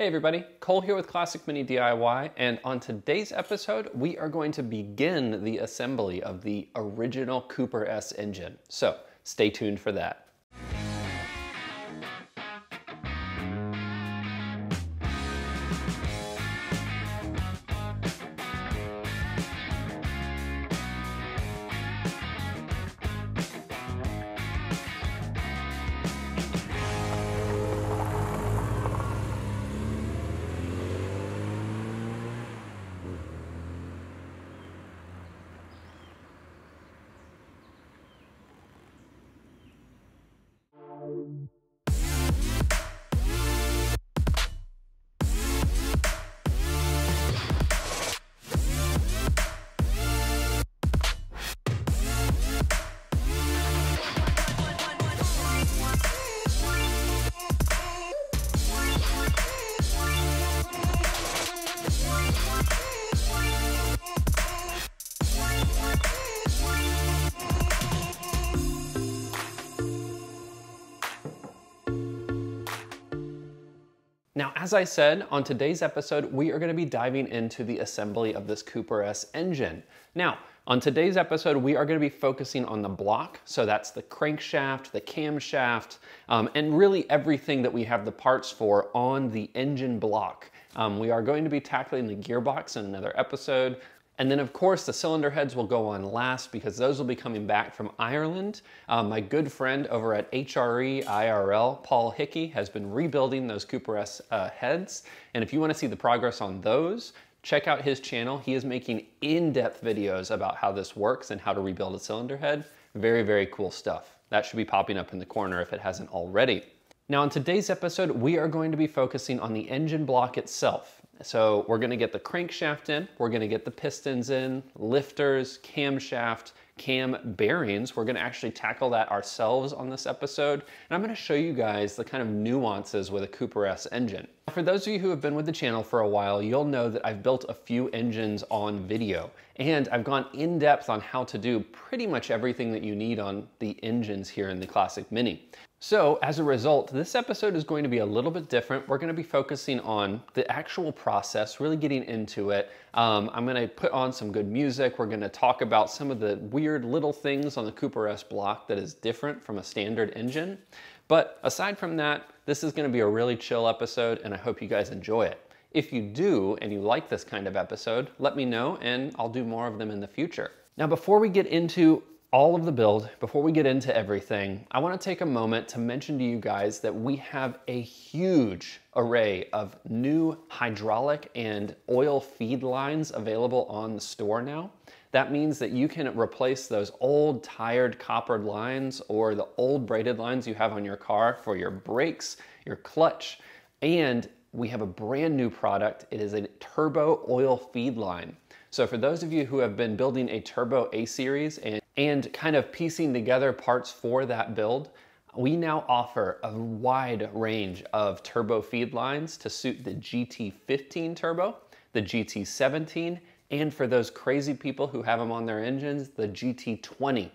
Hey everybody, Cole here with Classic Mini DIY, and on today's episode, we are going to begin the assembly of the original Cooper S engine. So stay tuned for that. Now, as I said, on today's episode, we are going to be diving into the assembly of this Cooper S engine. Now, on today's episode, we are going to be focusing on the block. So that's the crankshaft, the camshaft, and really everything that we have the parts for on the engine block. We are going to be tackling the gearbox in another episode. And then of course the cylinder heads will go on last because those will be coming back from Ireland. My good friend over at HRE IRL, Paul Hickey, has been rebuilding those Cooper S heads. And if you want to see the progress on those, check out his channel. He is making in-depth videos about how this works and how to rebuild a cylinder head. Very, very cool stuff. That should be popping up in the corner if it hasn't already. Now in today's episode, we are going to be focusing on the engine block itself. So we're gonna get the crankshaft in, we're gonna get the pistons in, lifters, camshaft, cam bearings. We're gonna actually tackle that ourselves on this episode. And I'm gonna show you guys the kind of nuances with a Cooper S engine. For those of you who have been with the channel for a while, you'll know that I've built a few engines on video, and I've gone in depth on how to do pretty much everything that you need on the engines here in the Classic Mini. So as a result, this episode is going to be a little bit different. We're gonna be focusing on the actual process, really getting into it. I'm gonna put on some good music. We're gonna talk about some of the weird little things on the Cooper S block that is different from a standard engine. But aside from that, this is gonna be a really chill episode, and I hope you guys enjoy it. If you do, and you like this kind of episode, let me know and I'll do more of them in the future. Now, before we get into all of the build, before we get into everything, I want to take a moment to mention to you guys that we have a huge array of new hydraulic and oil feed lines available on the store now. That means that you can replace those old tired coppered lines or the old braided lines you have on your car for your brakes, your clutch, and we have a brand new product. It is a turbo oil feed line. So for those of you who have been building a turbo A-series and kind of piecing together parts for that build, we now offer a wide range of turbo feed lines to suit the GT15 turbo, the GT17, and for those crazy people who have them on their engines, the GT20.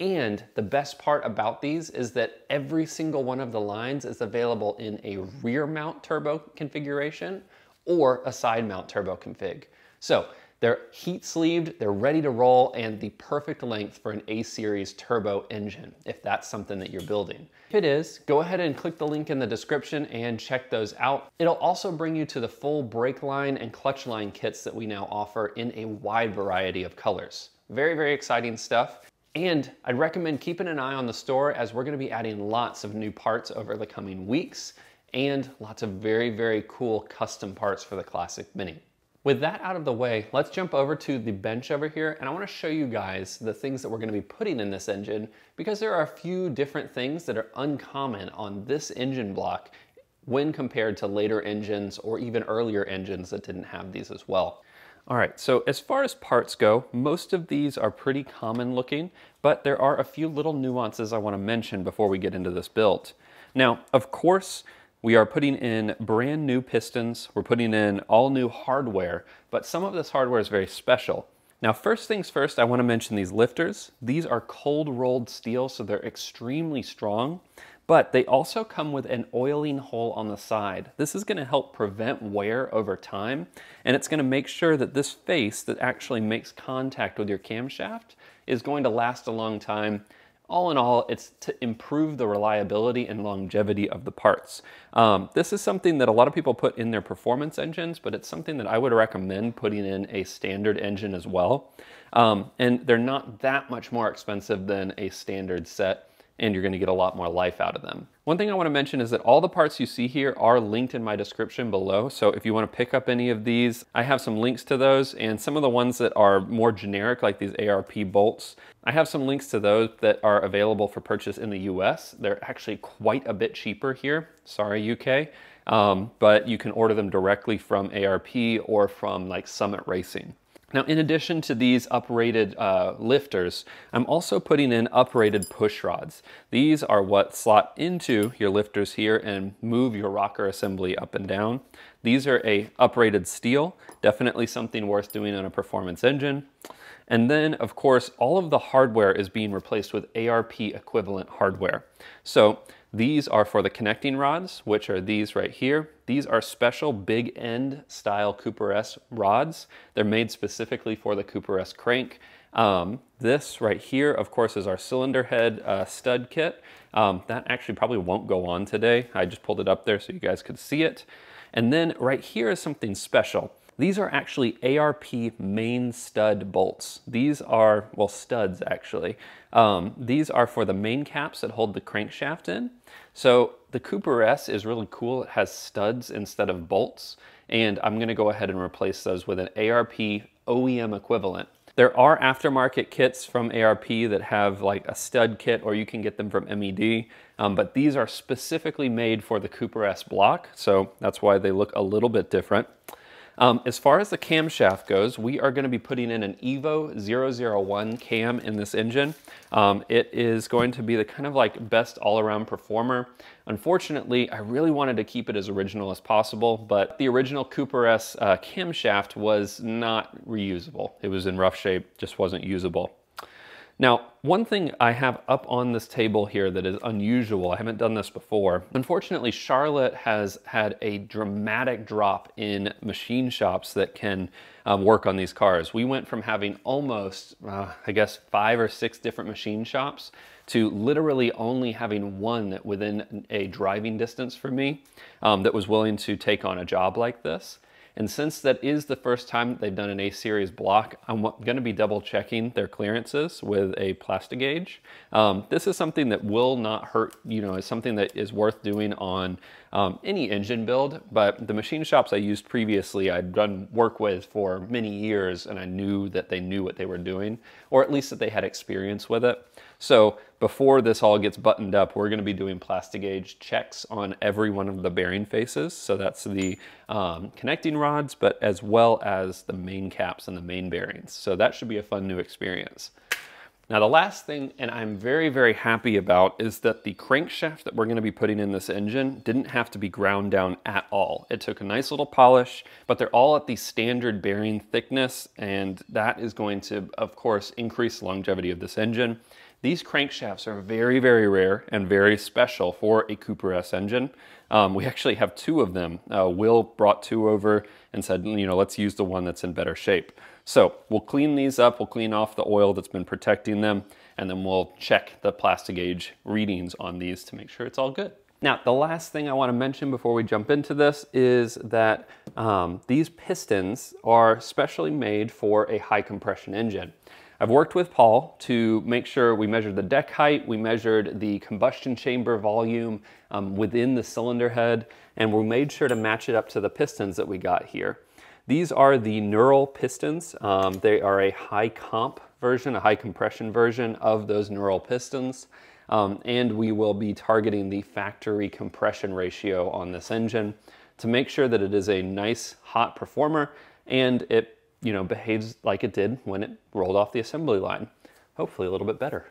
And the best part about these is that every single one of the lines is available in a rear mount turbo configuration or a side mount turbo config. So they're heat sleeved, they're ready to roll, and the perfect length for an A-series turbo engine, if that's something that you're building. If it is, go ahead and click the link in the description and check those out. It'll also bring you to the full brake line and clutch line kits that we now offer in a wide variety of colors. Very, very exciting stuff. And I'd recommend keeping an eye on the store as we're gonna be adding lots of new parts over the coming weeks and lots of very, very cool custom parts for the Classic Mini. With that out of the way, let's jump over to the bench over here, and I wanna show you guys the things that we're gonna be putting in this engine because there are a few different things that are uncommon on this engine block when compared to later engines or even earlier engines that didn't have these as well. All right, so as far as parts go, most of these are pretty common looking, but there are a few little nuances I wanna mention before we get into this build. Now, of course, we are putting in brand new pistons. We're putting in all new hardware, but some of this hardware is very special. Now, first things first, I want to mention these lifters. These are cold rolled steel, so they're extremely strong. but they also come with an oiling hole on the side. This is going to help prevent wear over time, and it's going to make sure that this face that actually makes contact with your camshaft is going to last a long time. All in all, it's to improve the reliability and longevity of the parts. This is something that a lot of people put in their performance engines, but it's something that I would recommend putting in a standard engine as well. And they're not that much more expensive than a standard set, and you're gonna get a lot more life out of them. One thing I wanna mention is that all the parts you see here are linked in my description below, so if you wanna pick up any of these, I have some links to those, and some of the ones that are more generic, like these ARP bolts, I have some links to those that are available for purchase in the US. They're actually quite a bit cheaper here, sorry UK, but you can order them directly from ARP or from like Summit Racing. Now, in addition to these uprated lifters, I'm also putting in uprated push rods. These are what slot into your lifters here and move your rocker assembly up and down. These are a uprated steel, definitely something worth doing on a performance engine. And then, of course, all of the hardware is being replaced with ARP equivalent hardware. So these are for the connecting rods, which are these right here. These are special big end style Cooper S rods. They're made specifically for the Cooper S crank. This right here, of course, is our cylinder head stud kit. That actually probably won't go on today. I just pulled it up there so you guys could see it. And then right here is something special. These are actually ARP main stud bolts. These are, well, studs actually. These are for the main caps that hold the crankshaft in. So the Cooper S is really cool. It has studs instead of bolts, and I'm gonna go ahead and replace those with an ARP OEM equivalent. There are aftermarket kits from ARP that have like a stud kit, or you can get them from MED, but these are specifically made for the Cooper S block, so that's why they look a little bit different. As far as the camshaft goes, we are going to be putting in an Evo 001 cam in this engine. It is going to be the kind of like best all-around performer. Unfortunately, I really wanted to keep it as original as possible, but the original Cooper S camshaft was not reusable. It was in rough shape, just wasn't usable. Now, one thing I have up on this table here that is unusual, I haven't done this before. Unfortunately, Charlotte has had a dramatic drop in machine shops that can work on these cars. We went from having almost, I guess, 5 or 6 different machine shops to literally only having one within a driving distance for me that was willing to take on a job like this. And since that is the first time that they've done an A-series block, I'm gonna be double checking their clearances with a plastigage. This is something that will not hurt, you know, it's something that is worth doing on any engine build, but the machine shops I used previously, I'd done work with for many years, and I knew that they knew what they were doing, or at least that they had experience with it. So before this all gets buttoned up, we're going to be doing plastigage checks on every one of the bearing faces. So that's the connecting rods, but as well as the main caps and the main bearings. So that should be a fun new experience. Now the last thing, and I'm very, very happy about, is that the crankshaft that we're going to be putting in this engine didn't have to be ground down at all. It took a nice little polish, but they're all at the standard bearing thickness, and that is going to, of course, increase the longevity of this engine. These crankshafts are very, very rare and very special for a Cooper S engine. We actually have 2 of them. Will brought 2 over and said, you know, let's use the one that's in better shape. So we'll clean these up, we'll clean off the oil that's been protecting them, and then we'll check the plastigage readings on these to make sure it's all good. Now, the last thing I want to mention before we jump into this is that these pistons are specially made for a high compression engine. I've worked with Paul to make sure we measured the deck height, we measured the combustion chamber volume within the cylinder head, and we made sure to match it up to the pistons that we got here. These are the Neural pistons. They are a high comp version, a high compression version of those Neural pistons. And we will be targeting the factory compression ratio on this engine to make sure that it is a nice hot performer and it, you know, behaves like it did when it rolled off the assembly line. Hopefully a little bit better.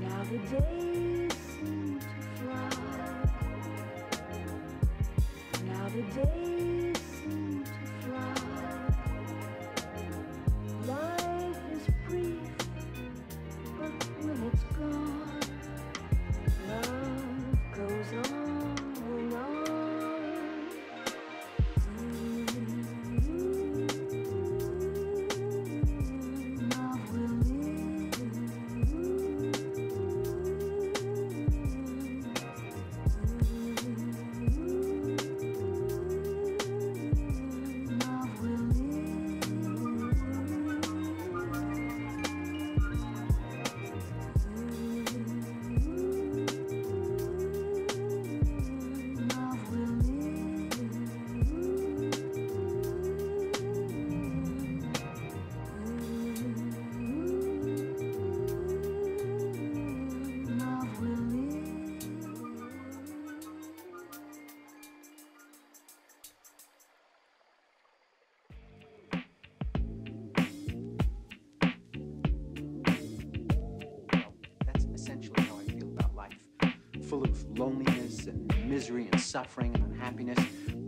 Now the days seem to fly. Now the days seem to fly. Life is brief, but when it's gone, love goes on and on. Love will live. Love will suffering and unhappiness,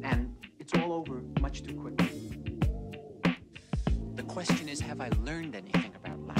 and it's all over much too quickly. The question is, have I learned anything about life?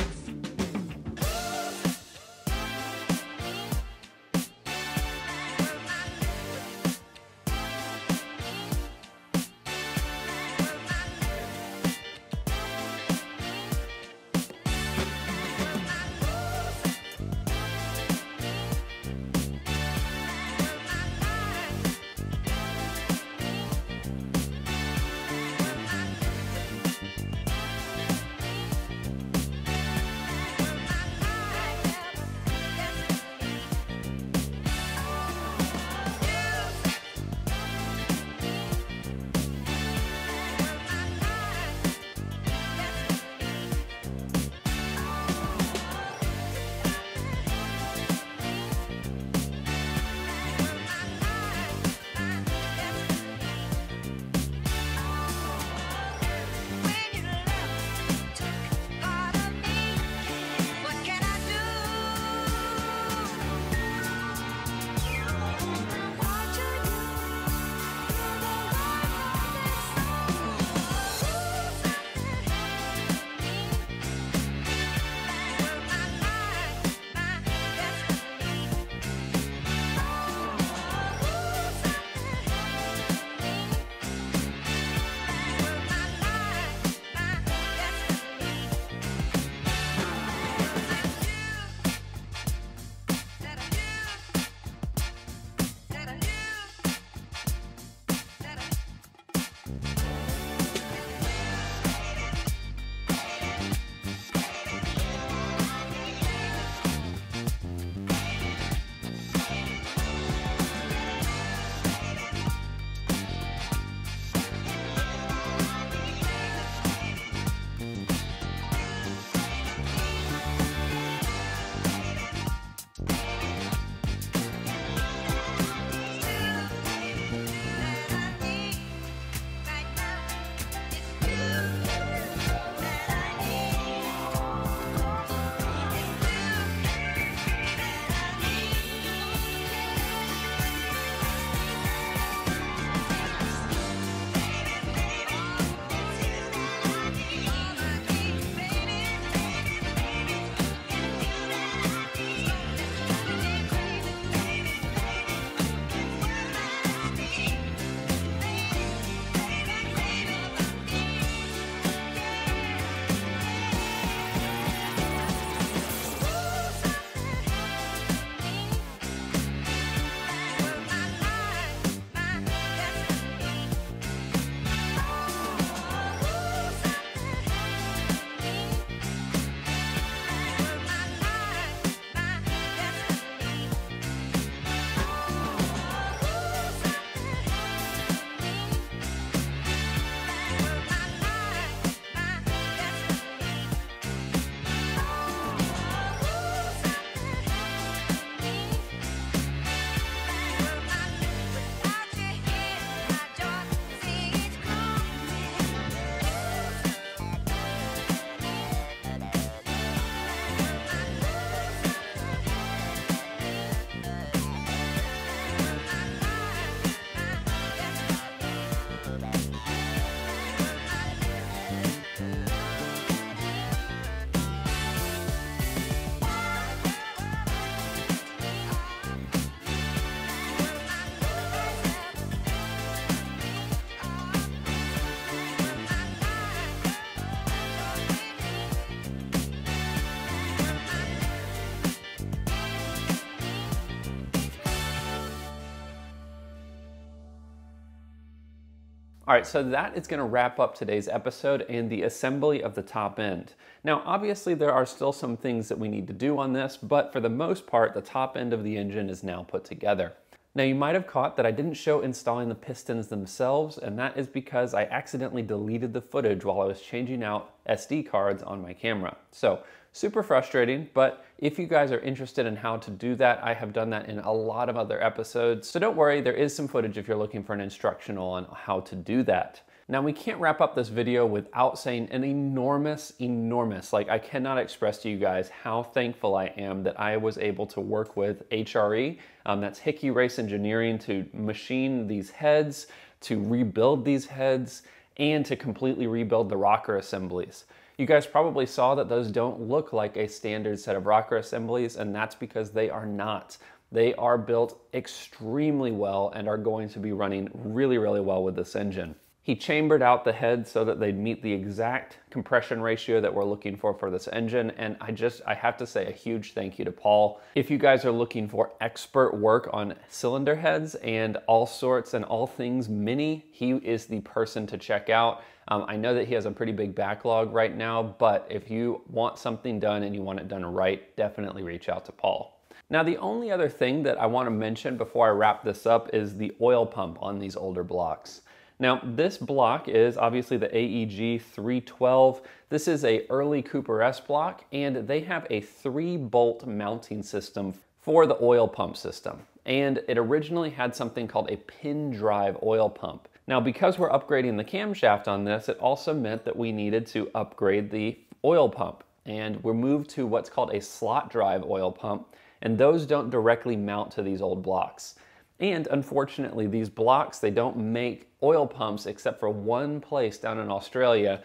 All right, so that is gonna wrap up today's episode and the assembly of the top end. Now, obviously there are still some things that we need to do on this, but for the most part, the top end of the engine is now put together. Now you might have caught that I didn't show installing the pistons themselves, and that is because I accidentally deleted the footage while I was changing out SD cards on my camera. So super frustrating, but if you guys are interested in how to do that, I have done that in a lot of other episodes. So don't worry, there is some footage if you're looking for an instructional on how to do that. Now we can't wrap up this video without saying an enormous, like I cannot express to you guys how thankful I am that I was able to work with HRE, that's Hickey Race Engineering, to machine these heads, to rebuild these heads, and to completely rebuild the rocker assemblies. You guys probably saw that those don't look like a standard set of rocker assemblies, and that's because they are not. They are built extremely well and are going to be running really, really well with this engine. He chambered out the head so that they'd meet the exact compression ratio that we're looking for this engine, and I have to say a huge thank you to Paul. If you guys are looking for expert work on cylinder heads and all sorts and all things mini, he is the person to check out. I know that he has a pretty big backlog right now, but if you want something done and you want it done right, definitely reach out to Paul. Now, the only other thing that I want to mention before I wrap this up is the oil pump on these older blocks. Now, this block is obviously the AEG 312. This is an early Cooper S block, and they have a 3-bolt mounting system for the oil pump system. And it originally had something called a pin drive oil pump. Now, because we're upgrading the camshaft on this, it also meant that we needed to upgrade the oil pump. And we're moved to what's called a slot drive oil pump, and those don't directly mount to these old blocks. And unfortunately, these blocks, they don't make oil pumps except for one place down in Australia.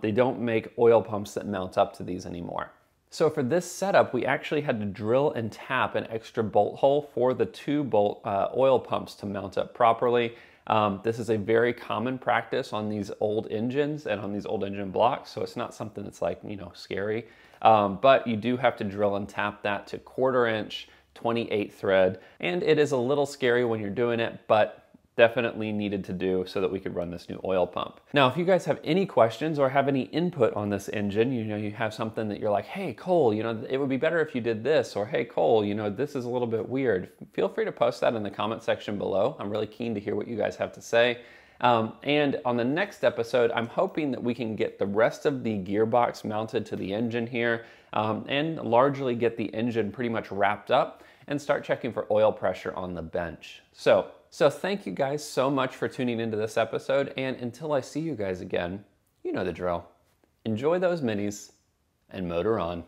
They don't make oil pumps that mount up to these anymore. So for this setup, we actually had to drill and tap an extra bolt hole for the 2-bolt oil pumps to mount up properly. This is a very common practice on these old engines and on these old engine blocks, so it's not something that's like, you know, scary. But you do have to drill and tap that to 1/4 inch, 28 thread, and it is a little scary when you're doing it, but definitely needed to do so that we could run this new oil pump. Now, if you guys have any questions or have any input on this engine, you know, you have something that you're like, hey, Cole, you know, it would be better if you did this, or hey, Cole, you know, this is a little bit weird. Feel free to post that in the comment section below. I'm really keen to hear what you guys have to say. And on the next episode, I'm hoping that we can get the rest of the gearbox mounted to the engine here, and largely get the engine pretty much wrapped up and start checking for oil pressure on the bench. So thank you guys so much for tuning into this episode, and until I see you guys again, you know the drill. Enjoy those minis and motor on.